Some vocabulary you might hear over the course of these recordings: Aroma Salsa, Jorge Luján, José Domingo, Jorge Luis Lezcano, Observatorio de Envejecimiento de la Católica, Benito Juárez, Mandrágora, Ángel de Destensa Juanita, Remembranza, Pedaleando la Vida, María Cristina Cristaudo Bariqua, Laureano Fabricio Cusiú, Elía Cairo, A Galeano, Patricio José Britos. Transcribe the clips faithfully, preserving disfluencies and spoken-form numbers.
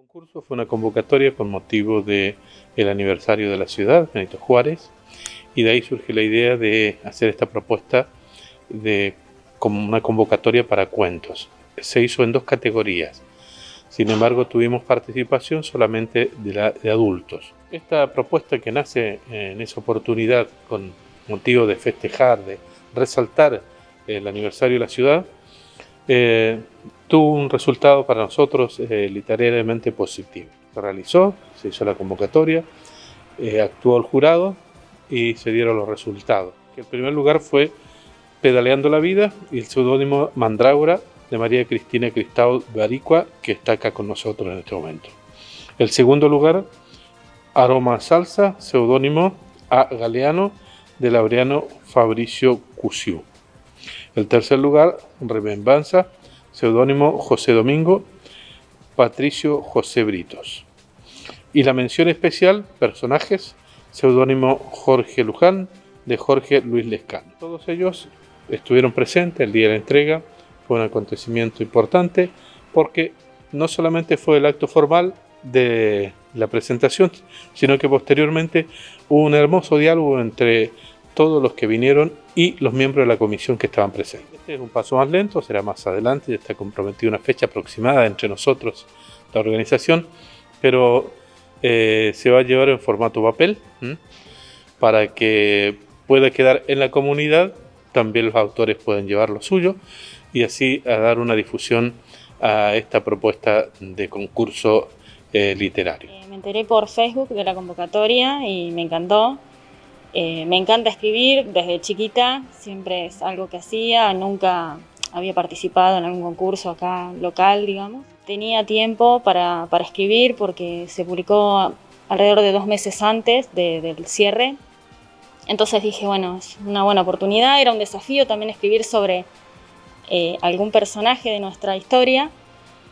El concurso fue una convocatoria con motivo del aniversario de la ciudad, Benito Juárez, y de ahí surge la idea de hacer esta propuesta de como una convocatoria para cuentos. Se hizo en dos categorías, sin embargo tuvimos participación solamente de, la, de adultos. Esta propuesta que nace en esa oportunidad con motivo de festejar, de resaltar el aniversario de la ciudad, eh, tuvo un resultado para nosotros eh, literariamente positivo. Se realizó, se hizo la convocatoria, eh, actuó el jurado y se dieron los resultados. El primer lugar fue Pedaleando la Vida y el seudónimo Mandrágora de María Cristina Cristaudo Bariqua, que está acá con nosotros en este momento. El segundo lugar, Aroma Salsa, seudónimo A Galeano de Laureano Fabricio Cusiú. El tercer lugar, Remembranza, seudónimo José Domingo, Patricio José Britos. Y la mención especial, personajes, seudónimo Jorge Luján, de Jorge Luis Lezcano. Todos ellos estuvieron presentes el día de la entrega. Fue un acontecimiento importante porque no solamente fue el acto formal de la presentación, sino que posteriormente hubo un hermoso diálogo entre todos los que vinieron y los miembros de la comisión que estaban presentes. Este es un paso más lento, será más adelante, está comprometida una fecha aproximada entre nosotros, la organización, pero eh, se va a llevar en formato papel, ¿m? Para que pueda quedar en la comunidad, también los autores pueden llevar lo suyo y así a dar una difusión a esta propuesta de concurso eh, literario. Me enteré por Facebook de la convocatoria y me encantó. Eh, me encanta escribir desde chiquita, siempre es algo que hacía, nunca había participado en algún concurso acá local, digamos. Tenía tiempo para, para escribir porque se publicó alrededor de dos meses antes de, del cierre. Entonces dije, bueno, es una buena oportunidad, era un desafío también escribir sobre eh, algún personaje de nuestra historia.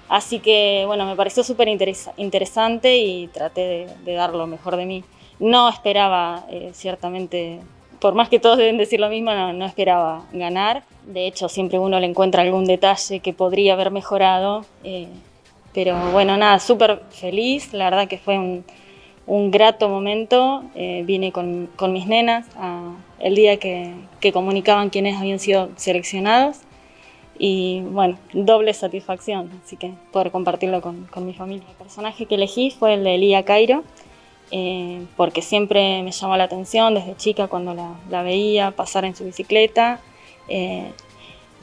Así que, bueno, me pareció súper interesa- interesante y traté de, de dar lo mejor de mí. No esperaba, eh, ciertamente, por más que todos deben decir lo mismo, no, no esperaba ganar. De hecho, siempre uno le encuentra algún detalle que podría haber mejorado. Eh, pero bueno, nada, súper feliz. La verdad que fue un, un grato momento. Eh, vine con, con mis nenas a, el día que, que comunicaban quiénes habían sido seleccionados. Y bueno, doble satisfacción, así que poder compartirlo con, con mi familia. El personaje que elegí fue el de Elía Cairo. Eh, porque siempre me llamó la atención desde chica cuando la, la veía pasar en su bicicleta. Eh,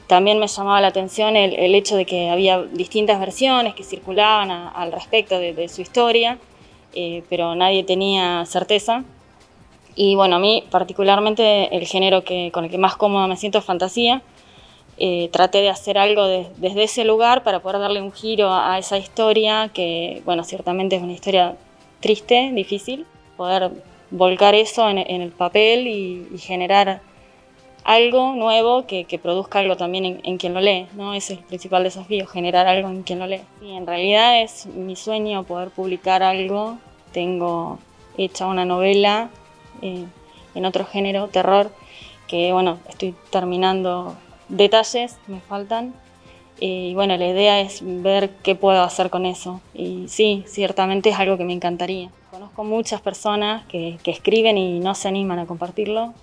también me llamaba la atención el, el hecho de que había distintas versiones que circulaban a, al respecto de, de su historia, eh, pero nadie tenía certeza. Y bueno, a mí particularmente el género que, con el que más cómoda me siento es fantasía. Eh, traté de hacer algo de, desde ese lugar para poder darle un giro a, a esa historia, que bueno, ciertamente es una historia triste, difícil, poder volcar eso en, en el papel y, y generar algo nuevo que, que produzca algo también en, en quien lo lee, ¿no? Ese es el principal desafío, generar algo en quien lo lee. Y en realidad es mi sueño poder publicar algo. Tengo hecha una novela eh, en otro género, terror, que bueno, estoy terminando detalles, me faltan. Y bueno, la idea es ver qué puedo hacer con eso. Y sí, ciertamente es algo que me encantaría. Conozco muchas personas que, que escriben y no se animan a compartirlo.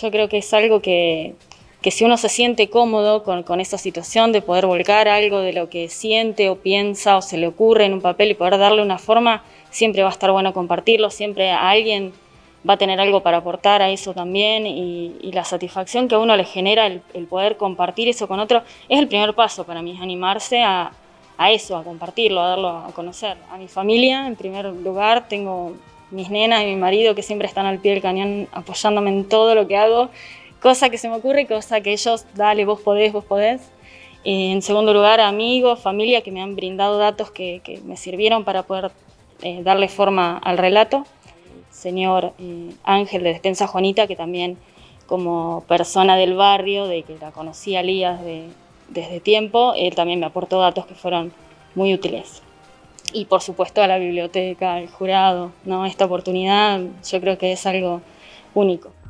Yo creo que es algo que, que si uno se siente cómodo con, con esa situación de poder volcar algo de lo que siente o piensa o se le ocurre en un papel y poder darle una forma, siempre va a estar bueno compartirlo, siempre a alguien va a tener algo para aportar a eso también y, y la satisfacción que a uno le genera el, el poder compartir eso con otro es el primer paso para mí, es animarse a, a eso, a compartirlo, a darlo a conocer. A mi familia, en primer lugar, tengo mis nenas y mi marido que siempre están al pie del cañón apoyándome en todo lo que hago, cosa que se me ocurre, cosa que ellos, dale, vos podés, vos podés. Y en segundo lugar, amigos, familia que me han brindado datos que, que me sirvieron para poder eh, darle forma al relato. Señor eh, Ángel de Destensa Juanita, que también como persona del barrio, de que la conocía Elías de, desde tiempo, él también me aportó datos que fueron muy útiles. Y por supuesto a la biblioteca, al jurado, ¿no? Esta oportunidad yo creo que es algo único.